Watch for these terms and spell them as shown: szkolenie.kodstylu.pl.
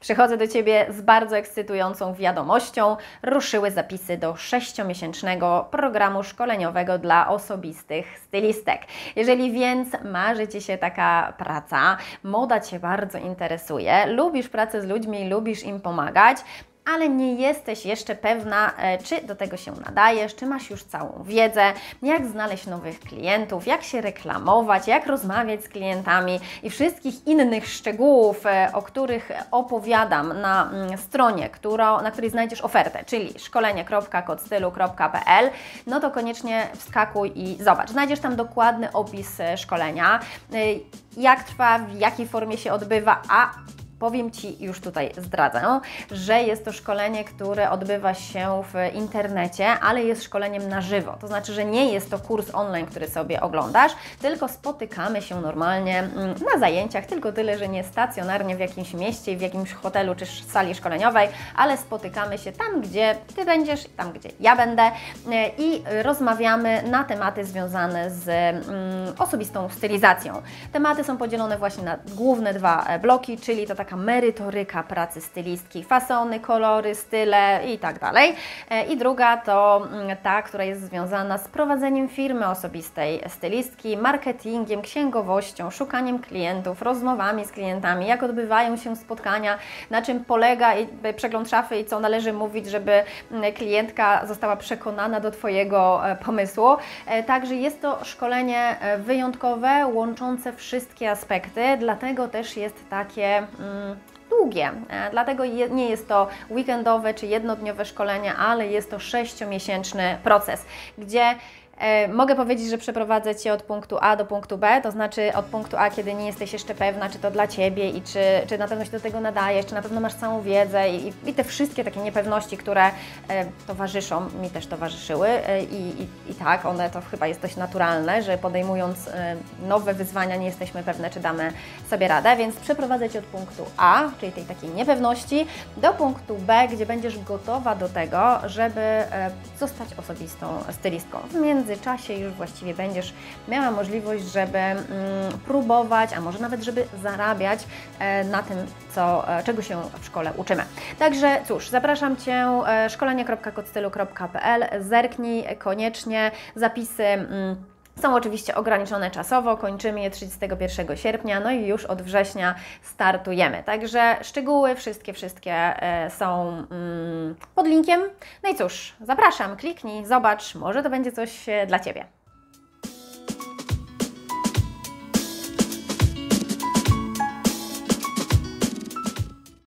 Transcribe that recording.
Przychodzę do Ciebie z bardzo ekscytującą wiadomością. Ruszyły zapisy do 6-miesięcznego programu szkoleniowego dla osobistych stylistek. Jeżeli więc marzy Ci się taka praca, moda Cię bardzo interesuje, lubisz pracę z ludźmi, lubisz im pomagać, ale nie jesteś jeszcze pewna, czy do tego się nadajesz, czy masz już całą wiedzę, jak znaleźć nowych klientów, jak się reklamować, jak rozmawiać z klientami i wszystkich innych szczegółów, o których opowiadam na stronie, na której znajdziesz ofertę, czyli szkolenie.kodstylu.pl, no to koniecznie wskakuj i zobacz. Znajdziesz tam dokładny opis szkolenia, jak trwa, w jakiej formie się odbywa, a powiem Ci, już tutaj zdradzę, że jest to szkolenie, które odbywa się w internecie, ale jest szkoleniem na żywo. To znaczy, że nie jest to kurs online, który sobie oglądasz, tylko spotykamy się normalnie na zajęciach, tylko tyle, że nie stacjonarnie w jakimś mieście, w jakimś hotelu czy sali szkoleniowej, ale spotykamy się tam, gdzie Ty będziesz, tam, gdzie ja będę i rozmawiamy na tematy związane z osobistą stylizacją. Tematy są podzielone właśnie na główne dwa bloki, czyli to taka merytoryka pracy stylistki, fasony, kolory, style i tak dalej. I druga to ta, która jest związana z prowadzeniem firmy osobistej stylistki, marketingiem, księgowością, szukaniem klientów, rozmowami z klientami, jak odbywają się spotkania, na czym polega przegląd szafy i co należy mówić, żeby klientka została przekonana do Twojego pomysłu. Także jest to szkolenie wyjątkowe, łączące wszystkie aspekty, dlatego też jest takie długie, dlatego nie jest to weekendowe czy jednodniowe szkolenie, ale jest to 6-miesięczny proces, gdzie mogę powiedzieć, że przeprowadzę Cię od punktu A do punktu B, to znaczy od punktu A, kiedy nie jesteś jeszcze pewna, czy to dla Ciebie i czy na pewno się do tego nadajesz, czy na pewno masz całą wiedzę i te wszystkie takie niepewności, które towarzyszą, mi też towarzyszyły i tak, one to chyba jest dość naturalne, że podejmując nowe wyzwania nie jesteśmy pewne, czy damy sobie radę, więc przeprowadzę Cię od punktu A, czyli tej takiej niepewności, do punktu B, gdzie będziesz gotowa do tego, żeby zostać osobistą stylistką. W międzyczasie już właściwie będziesz miała możliwość, żeby próbować, a może nawet, żeby zarabiać na tym, czego się w szkole uczymy. Także cóż, zapraszam Cię, szkolenie.kodstylu.pl, zerknij koniecznie, zapisy są oczywiście ograniczone czasowo, kończymy je 31 sierpnia, no i już od września startujemy. Także szczegóły wszystkie są pod linkiem. No i cóż, zapraszam, kliknij, zobacz, może to będzie coś dla Ciebie.